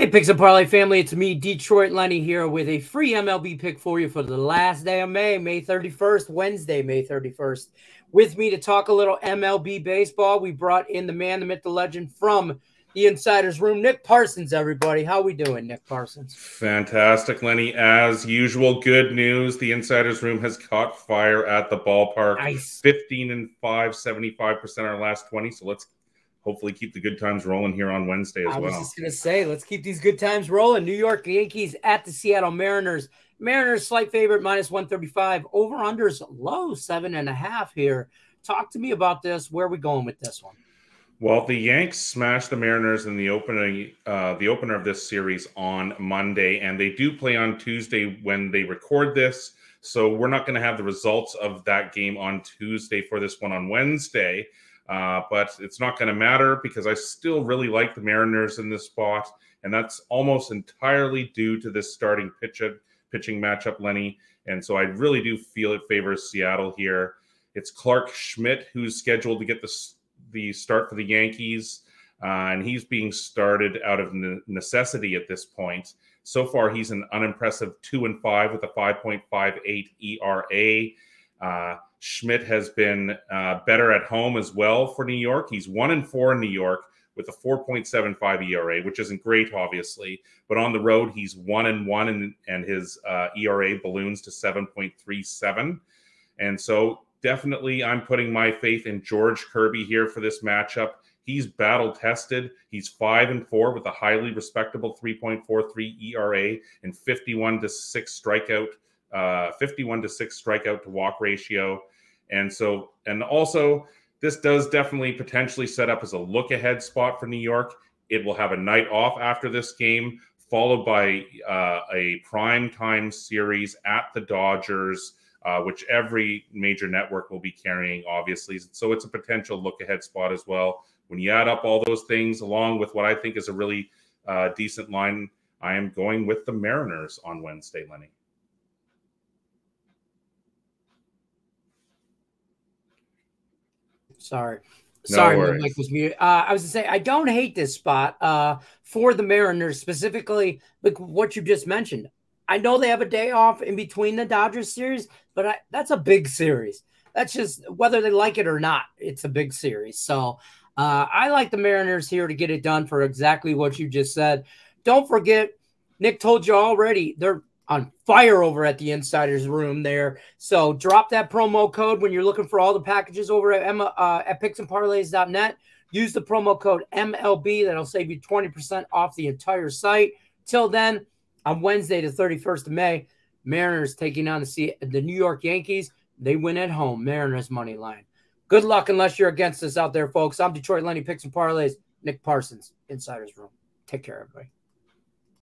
Hey, Picks and Parlay family, it's me, Detroit Lenny, here with a free MLB pick for you for the last day of May 31st, Wednesday, May 31st. With me to talk a little MLB baseball, we brought in the man, the myth, the legend from the Insiders Room, Nick Parsons, everybody. How we doing, Nick Parsons? Fantastic, Lenny. As usual, good news. The Insiders Room has caught fire at the ballpark. Nice. 15-5, 75% our last 20, so let's hopefully keep the good times rolling here on Wednesday as well. I was just going to say, let's keep these good times rolling. New York Yankees at the Seattle Mariners. Mariners, slight favorite, -135. Over-unders low, 7.5 here. Talk to me about this. Where are we going with this one? Well, the Yanks smashed the Mariners in the opener of this series on Monday, and they do play on Tuesday when they record this. So we're not going to have the results of that game on Tuesday for this one on Wednesday. But it's not going to matter because I still really like the Mariners in this spot, and that's almost entirely due to this starting pitching matchup, Lenny. And so I really do feel it favors Seattle here. It's Clark Schmidt who's scheduled to get the start for the Yankees, and he's being started out of necessity at this point. So far, he's an unimpressive 2-5 with a 5.58 ERA. Schmidt has been better at home as well for New York. He's 1-4 in New York with a 4.75 ERA, which isn't great, obviously. But on the road, he's 1-1, and his ERA balloons to 7.37. And so definitely I'm putting my faith in George Kirby here for this matchup. He's battle-tested. He's 5-4 with a highly respectable 3.43 ERA and 51 to 6 strikeout to walk ratio. And also this does definitely potentially set up as a look ahead spot for New York. It will have a night off after this game, followed by a primetime series at the Dodgers, which every major network will be carrying, obviously. So it's a potential look ahead spot as well. When you add up all those things, along with what I think is a really decent line, I am going with the Mariners on Wednesday, Lenny. Sorry, no worries. My mic was muted. I was to say, I don't hate this spot for the Mariners specifically, like what you just mentioned. I know they have a day off in between the Dodgers series, but that's a big series. That's just whether they like it or not. It's a big series. So I like the Mariners here to get it done for exactly what you just said. Don't forget, Nick told you already, they're on fire over at the Insiders Room there. So drop that promo code when you're looking for all the packages over at picksandparlays.net. Use the promo code MLB. That'll save you 20% off the entire site. Till then, on Wednesday, the 31st of May, Mariners taking on the New York Yankees. They win at home. Mariners money line. Good luck unless you're against us out there, folks. I'm Detroit Lenny, Picks and Parlays. Nick Parsons, Insiders Room. Take care, everybody.